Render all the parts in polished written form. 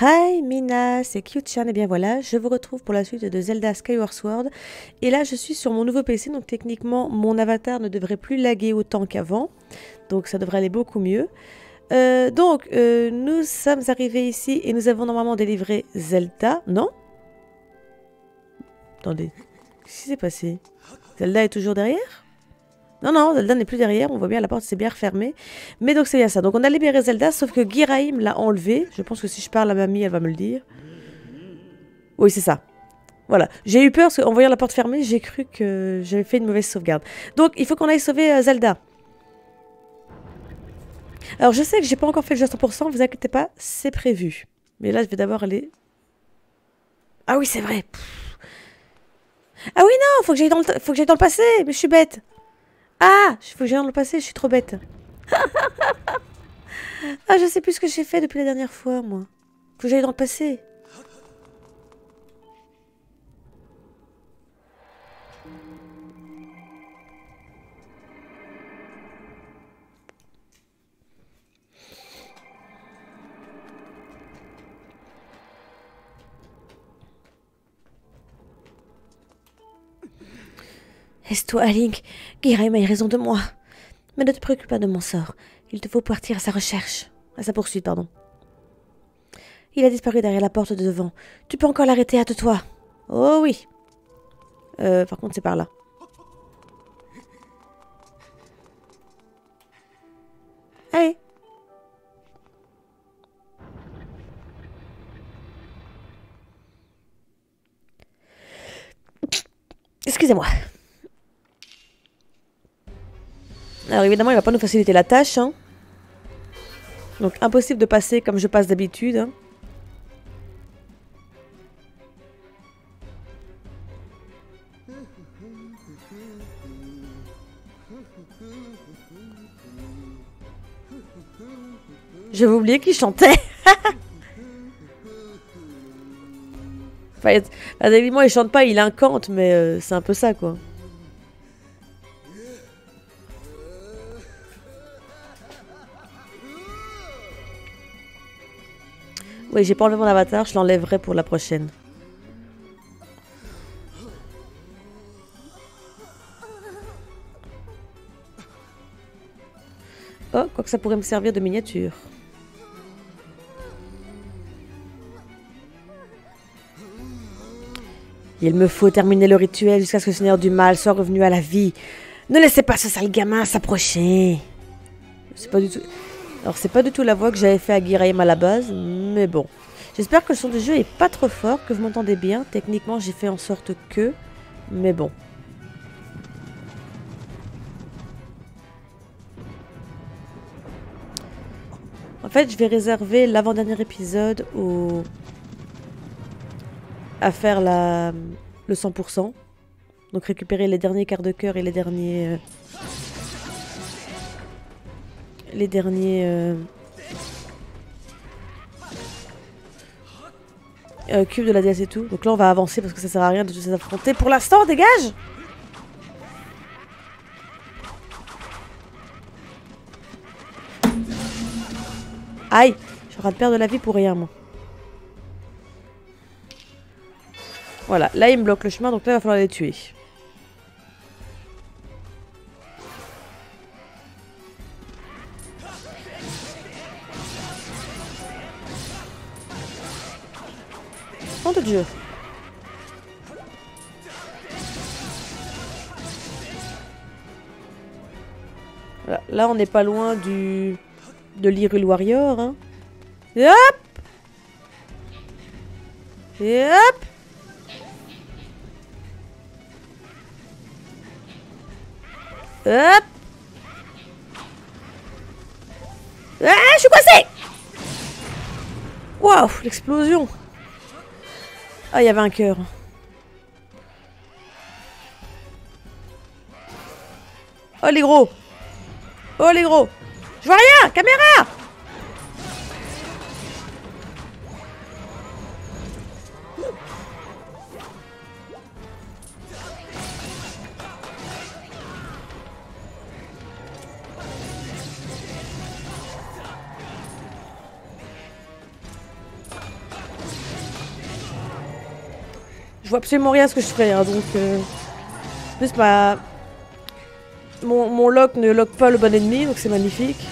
Hi Mina, c'est Kyuchan et bien voilà, je vous retrouve pour la suite de Zelda Skyward Sword. Et là je suis sur mon nouveau PC, donc techniquement mon avatar ne devrait plus laguer autant qu'avant. Donc ça devrait aller beaucoup mieux. Nous sommes arrivés ici et nous avons normalement délivré Zelda, non? Attendez, qu'est-ce qui s'est passé? Zelda est toujours derrière? Non, Zelda n'est plus derrière, on voit bien la porte s'est bien refermée. Mais donc c'est bien ça, donc on a libéré Zelda, sauf que Ghirahim l'a enlevée. Je pense que si je parle à mamie, elle va me le dire. Oui, c'est ça. Voilà, j'ai eu peur, parce qu'en voyant la porte fermée, j'ai cru que j'avais fait une mauvaise sauvegarde. Donc il faut qu'on aille sauver Zelda. Alors je sais que j'ai pas encore fait le jeu à 100%, vous inquiétez pas, c'est prévu. Mais là je vais d'abord aller... Ah oui, c'est vrai. Ah oui, non, faut que j'aille dans le passé, mais je suis bête. Ah, faut que j'aille dans le passé, je suis trop bête. Ah, je sais plus ce que j'ai fait depuis la dernière fois, moi. Faut que j'aille dans le passé. Est-ce toi, Link? Ghirahim a eu raison de moi. Mais ne te préoccupe pas de mon sort. Il te faut partir à sa recherche. À sa poursuite, pardon. Il a disparu derrière la porte de devant. Tu peux encore l'arrêter, hâte-toi. Oh oui. Par contre, c'est par là. Allez. Excusez-moi. Alors évidemment, il va pas nous faciliter la tâche. Hein. Donc impossible de passer comme je passe d'habitude. Hein. J'avais oublié qu'il chantait. Enfin, évidemment, il chante pas, il incante, mais c'est un peu ça quoi. Oui, j'ai pas enlevé mon avatar, je l'enlèverai pour la prochaine. Oh, quoi que ça pourrait me servir de miniature. Il me faut terminer le rituel jusqu'à ce que le Seigneur du Mal soit revenu à la vie. Ne laissez pas ce sale gamin s'approcher. C'est pas du tout... Alors c'est pas du tout la voix que j'avais fait à Ghirahim à la base, mais bon. J'espère que le son du jeu est pas trop fort, que vous m'entendez bien. Techniquement j'ai fait en sorte que, mais bon. En fait je vais réserver l'avant-dernier épisode au... à faire le 100%. Donc récupérer les derniers quarts de cœur et les derniers... cubes de la DS et tout. Donc là on va avancer parce que ça sert à rien de les affronter. Pour l'instant, dégage! Aïe! Je suis en train de perdre de la vie pour rien moi. Voilà, là il me bloque le chemin donc là il va falloir les tuer. De Dieu. Voilà. Là on n'est pas loin du de l'Hyrule Warrior hein. Et hop! Et hop! Hop! Ah, je suis coincée! Waouh, l'explosion! Ah, il y avait un cœur. Oh, les gros. Oh, les gros. Je vois rien. Caméra. Je vois absolument rien à ce que je ferais, hein, donc... En plus, mon lock ne lock pas le bon ennemi, donc c'est magnifique.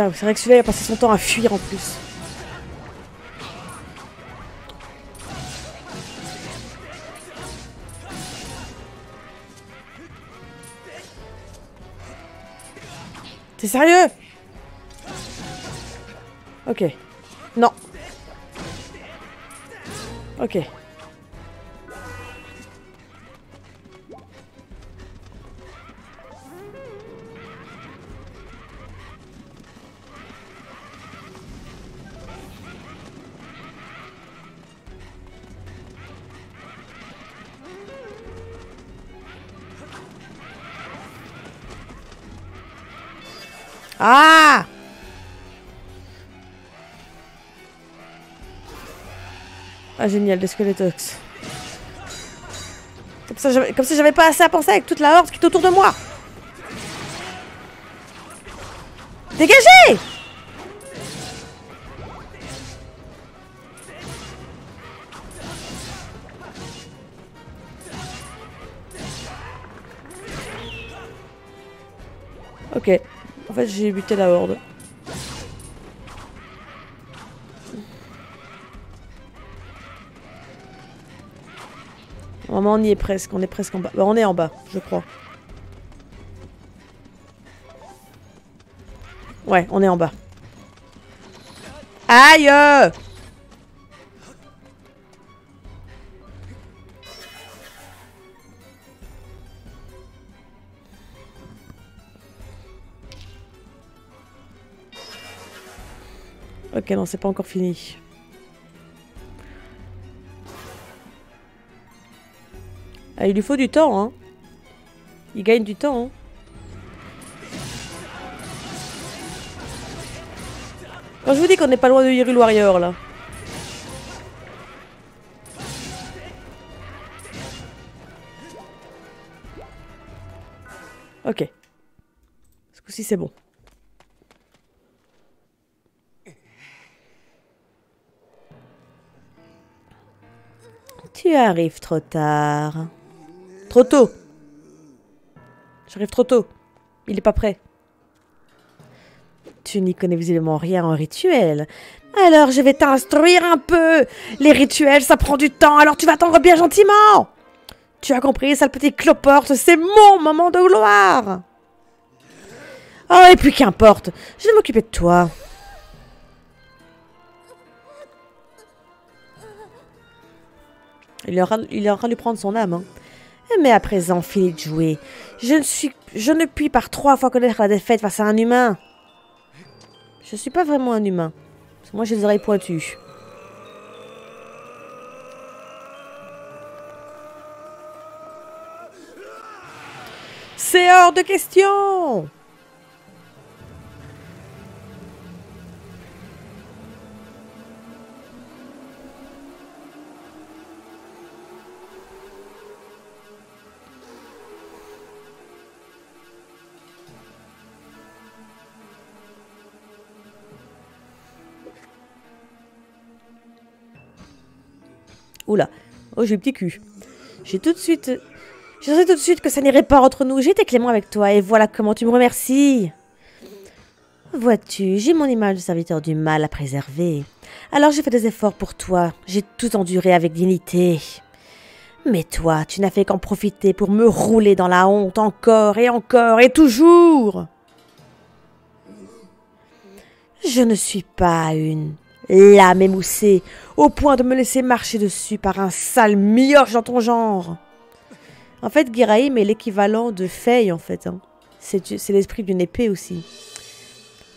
C'est vrai que celui-là, il a passé son temps à fuir en plus. T'es sérieux? Ok. Non. Ok. Ah! Ah génial, des squelettox. Comme si j'avais pas assez à penser avec toute la horde qui est autour de moi. Dégagez! Ok. En fait, j'ai buté la horde. Normalement, on y est presque. On est presque en bas. Bah, on est en bas, je crois. Ouais, on est en bas. Aïe! Ok, non, c'est pas encore fini. Ah, il lui faut du temps, hein. Il gagne du temps, hein. Quand je vous dis qu'on n'est pas loin de Hyrule Warrior, là. Ok. Ce coup-ci, c'est bon. Tu arrives trop tard. Trop tôt. J'arrive trop tôt. Il n'est pas prêt. Tu n'y connais visiblement rien en rituel. Alors je vais t'instruire un peu. Les rituels, ça prend du temps, alors tu vas attendre bien gentiment. Tu as compris, sale petit cloporte, c'est mon moment de gloire. Oh, et puis qu'importe, je vais m'occuper de toi. Il est en train de lui prendre son âme. Hein. Mais à présent, fini de jouer. Je ne puis par 3 fois connaître la défaite face à un humain. Je ne suis pas vraiment un humain. Parce que moi, j'ai les oreilles pointues. C'est hors de question! Oula, oh j'ai le petit cul. Je sais tout de suite que ça n'irait pas entre nous. J'étais clément avec toi et voilà comment tu me remercies. Vois-tu, j'ai mon image de serviteur du mal à préserver. Alors j'ai fait des efforts pour toi. J'ai tout enduré avec dignité. Mais toi, tu n'as fait qu'en profiter pour me rouler dans la honte encore et encore et toujours. Je ne suis pas une... lame émoussée, au point de me laisser marcher dessus par un sale mioche dans ton genre. En fait, Ghirahim est l'équivalent de Fey, en fait. Hein. C'est l'esprit d'une épée aussi.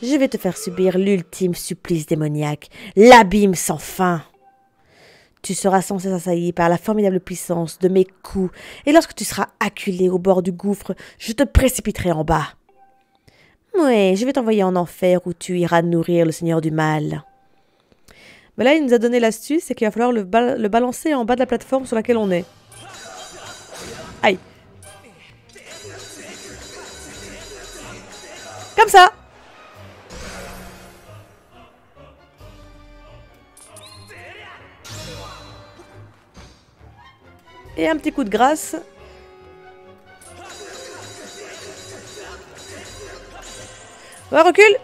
Je vais te faire subir l'ultime supplice démoniaque, l'abîme sans fin. Tu seras sans cesse assailli par la formidable puissance de mes coups, et lorsque tu seras acculé au bord du gouffre, je te précipiterai en bas. Ouais, je vais t'envoyer en enfer où tu iras nourrir le Seigneur du Mal. Mais là, il nous a donné l'astuce, c'est qu'il va falloir le balancer en bas de la plateforme sur laquelle on est. Aïe. Comme ça. Et un petit coup de grâce. Ouais, recule.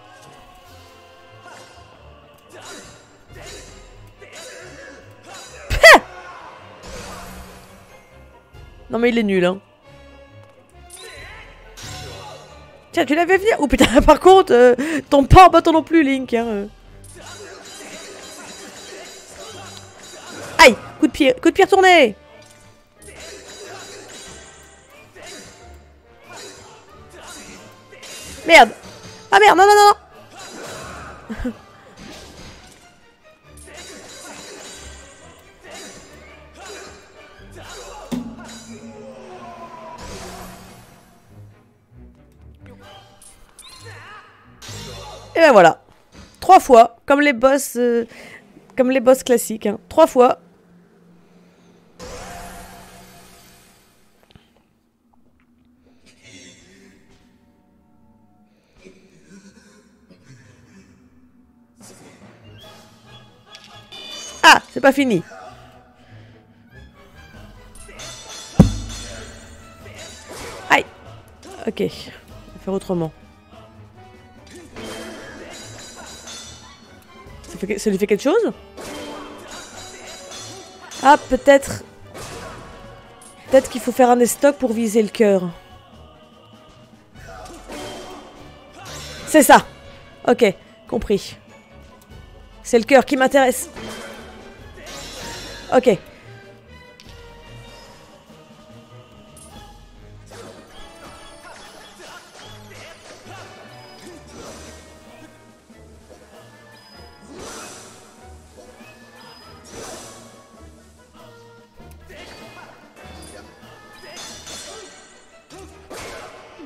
Pah! Non mais il est nul, hein. Tiens, tu l'avais venir. Oh putain, par contre, tombe pas en bâton non plus, Link. Hein. Aïe, coup de pied retourné. Merde. Ah merde, non, non, non. Et ben voilà. 3 fois, comme les boss classiques. Hein. 3 fois. Ah, c'est pas fini. Aïe. Ok, on va faire autrement. Ça lui fait quelque chose? Ah, peut-être... Peut-être qu'il faut faire un estoc pour viser le cœur. C'est ça. Ok, compris. C'est le cœur qui m'intéresse. Ok.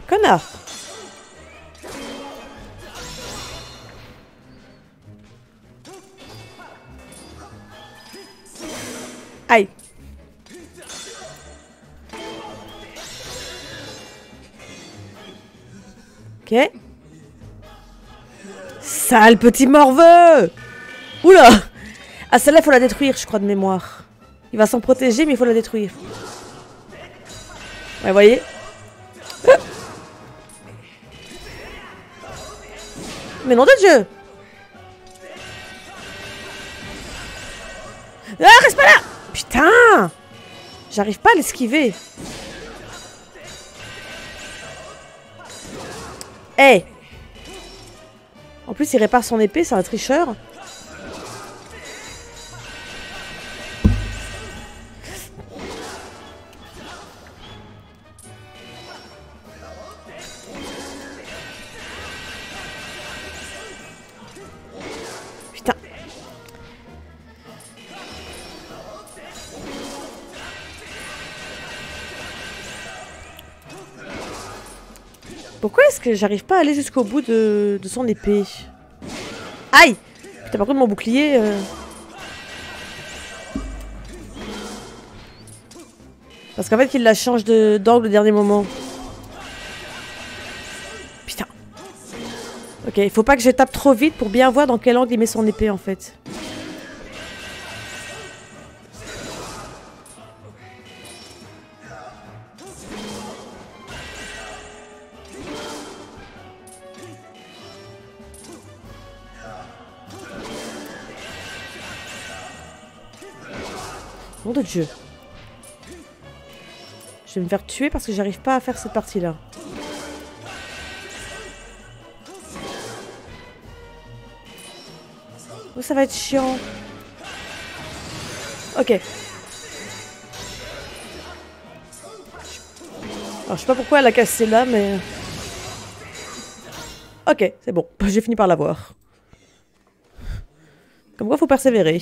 Connard. Aïe. Ok. Sale petit morveux. Oula. Ah, celle-là, faut la détruire, je crois, de mémoire. Il va s'en protéger, mais il faut la détruire. Ouais, vous voyez. Mais non de Dieu. Ah, reste pas là. Putain! J'arrive pas à l'esquiver. Eh! Hey. En plus, il répare son épée, c'est un tricheur. Pourquoi est-ce que j'arrive pas à aller jusqu'au bout de son épée? Aïe! Putain, par contre, mon bouclier... Parce qu'en fait, qu'il la change d'angle au dernier moment. Putain. Ok, il faut pas que je tape trop vite pour bien voir dans quel angle il met son épée, en fait. Nom de Dieu. Je vais me faire tuer parce que j'arrive pas à faire cette partie-là. Oh, ça va être chiant. Ok. Je Alors, je sais pas pourquoi elle a cassé là, mais... Ok, c'est bon. J'ai fini par l'avoir. Comme quoi, faut persévérer.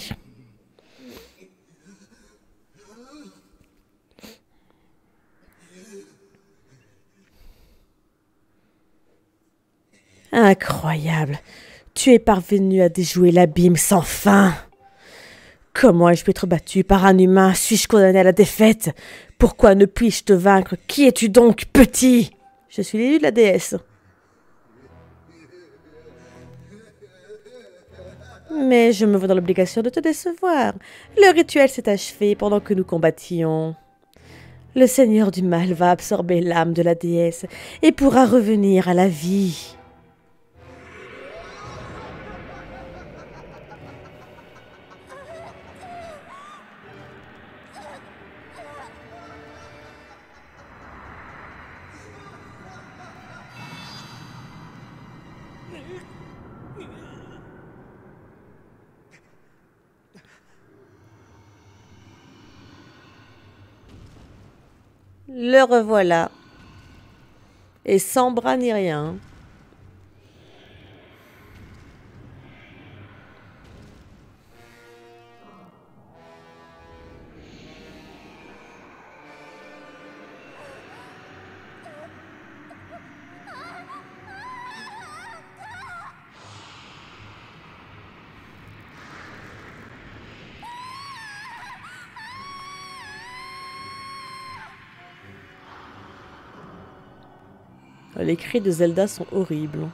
Incroyable. Tu es parvenu à déjouer l'abîme sans fin. Comment ai-je pu être battu par un humain? Suis-je condamné à la défaite? Pourquoi ne puis-je te vaincre? Qui es-tu donc, petit? Je suis l'élu de la déesse. Mais je me vois dans l'obligation de te décevoir. Le rituel s'est achevé pendant que nous combattions. Le seigneur du mal va absorber l'âme de la déesse et pourra revenir à la vie. Le revoilà. Et sans bras ni rien. Les cris de Zelda sont horribles.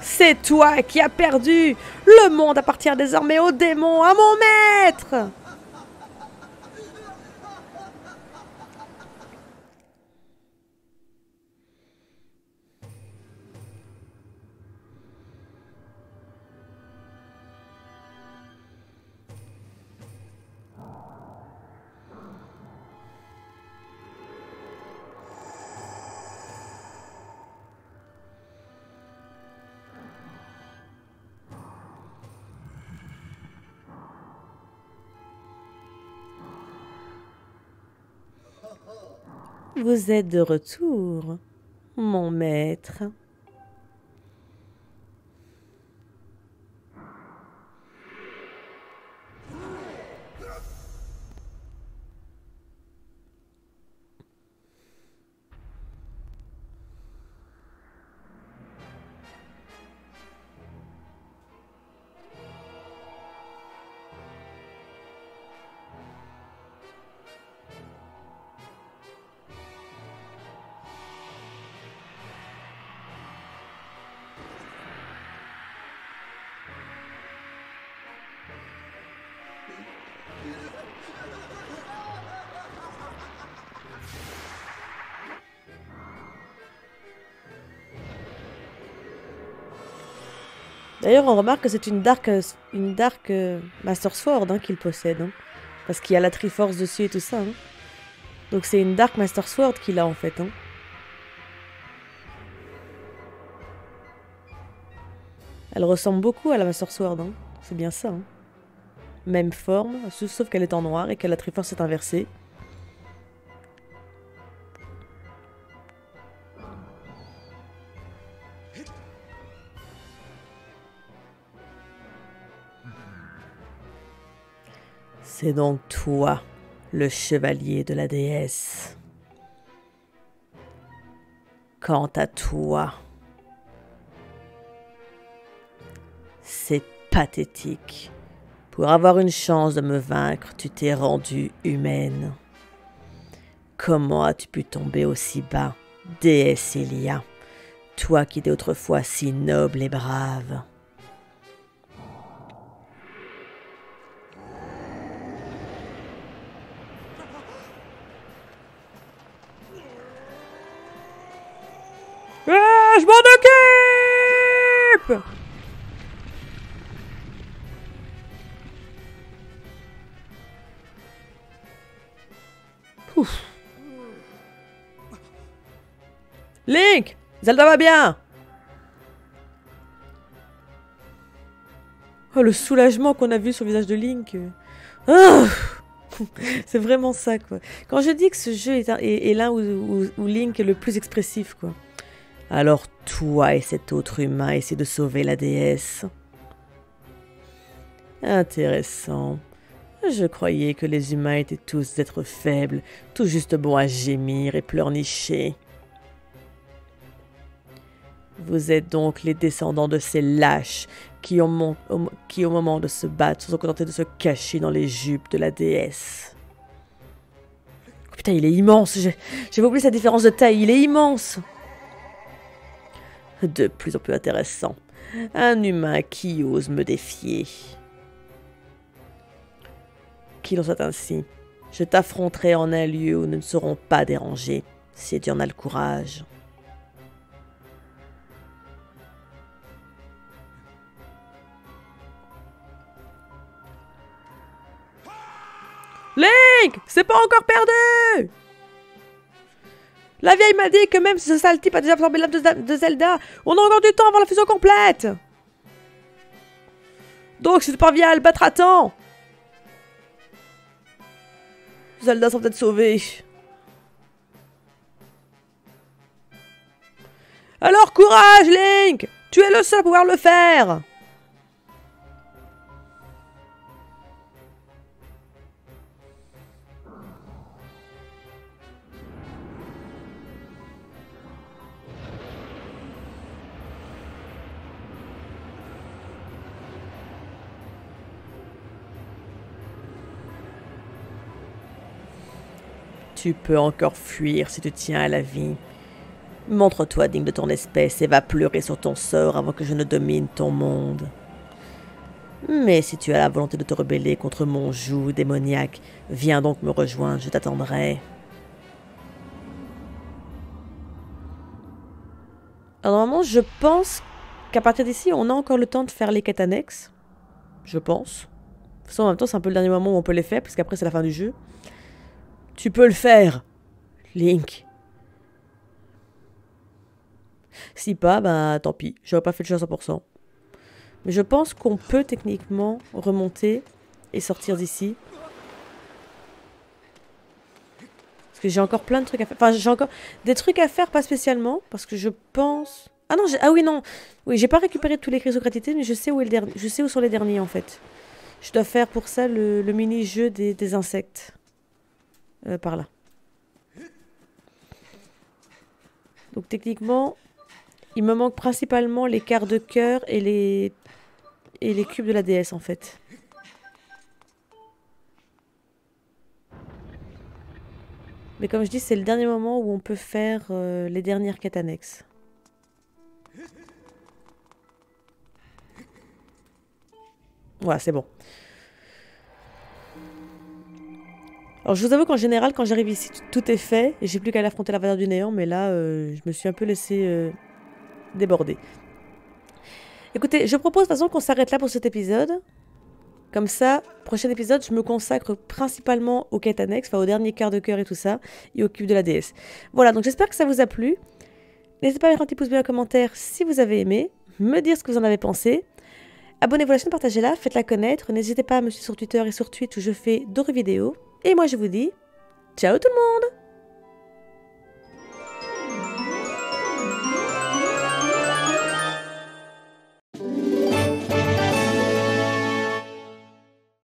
C'est toi qui as perdu! Le monde appartient désormais aux démons, à mon maître! Vous êtes de retour, mon maître. D'ailleurs, on remarque que c'est une Dark Master Sword hein, qu'il possède. Hein, parce qu'il y a la Triforce dessus et tout ça. Hein. Donc c'est une Dark Master Sword qu'il a en fait. Hein. Elle ressemble beaucoup à la Master Sword. Hein. C'est bien ça. Hein. Même forme, sauf qu'elle est en noir et que la Triforce est inversée. C'est donc toi, le chevalier de la déesse. Quant à toi, c'est pathétique. Pour avoir une chance de me vaincre, tu t'es rendue humaine. Comment as-tu pu tomber aussi bas, déesse Hylia, toi qui étais autrefois si noble et brave? Je m'en occupe! Ouf. Link! Zelda va bien! Oh, le soulagement qu'on a vu sur le visage de Link. Oh c'est vraiment ça, quoi. Quand je dis que ce jeu est là où Link est le plus expressif, quoi. Alors toi et cet autre humain essayez de sauver la déesse. Intéressant. Je croyais que les humains étaient tous êtres faibles, tout juste bons à gémir et pleurnicher. Vous êtes donc les descendants de ces lâches qui, au moment de se battre, se sont contentés de se cacher dans les jupes de la déesse. Oh, putain, il est immense. J'avais oublié sa différence de taille. Il est immense. De plus en plus intéressant. Un humain qui ose me défier. Qu'il en soit ainsi, je t'affronterai en un lieu où nous ne serons pas dérangés, si tu en as le courage. Link, c'est pas encore perdu! La vieille m'a dit que même si ce sale type a déjà absorbé l'âme de Zelda, on a encore du temps avant la fusion complète! Donc si tu parviens à le battre à temps, Zelda sera peut-être sauvée. Alors courage Link! Tu es le seul à pouvoir le faire! Tu peux encore fuir si tu tiens à la vie. Montre-toi digne de ton espèce et va pleurer sur ton sort avant que je ne domine ton monde. Mais si tu as la volonté de te rebeller contre mon joug démoniaque, viens donc me rejoindre, je t'attendrai. Alors normalement, je pense qu'à partir d'ici, on a encore le temps de faire les quêtes annexes. Je pense. De toute façon, en même temps, c'est un peu le dernier moment où on peut les faire, parce qu'après, c'est la fin du jeu. Tu peux le faire, Link. Si pas, bah tant pis, j'aurais pas fait le jeu à 100%. Mais je pense qu'on peut techniquement remonter et sortir d'ici. Parce que j'ai encore plein de trucs à faire. Enfin, j'ai encore des trucs à faire, pas spécialement, parce que je pense... Ah non, ah oui, non. Oui, j'ai pas récupéré tous les chrysocratités, mais je sais où est le dernier. Je sais où sont les derniers, en fait. Je dois faire pour ça le mini-jeu des insectes. Par là. Donc techniquement, il me manque principalement les quarts de cœur et les cubes de la déesse en fait. Mais comme je dis, c'est le dernier moment où on peut faire les dernières quêtes annexes. Voilà, c'est bon. Alors je vous avoue qu'en général, quand j'arrive ici, tout est fait et j'ai plus qu'à aller affronter la valeur du néant, mais là, je me suis un peu laissé déborder. Écoutez, je propose de toute façon qu'on s'arrête là pour cet épisode. Comme ça, prochain épisode, je me consacre principalement aux quêtes annexes, enfin aux derniers quarts de cœur et tout ça, et au cube de la déesse. Voilà, donc j'espère que ça vous a plu. N'hésitez pas à mettre un petit pouce bleu en commentaire si vous avez aimé, me dire ce que vous en avez pensé. Abonnez-vous à la chaîne, partagez-la, faites-la connaître. N'hésitez pas à me suivre sur Twitter et sur Twitch où je fais d'autres vidéos. Et moi je vous dis, ciao tout le monde!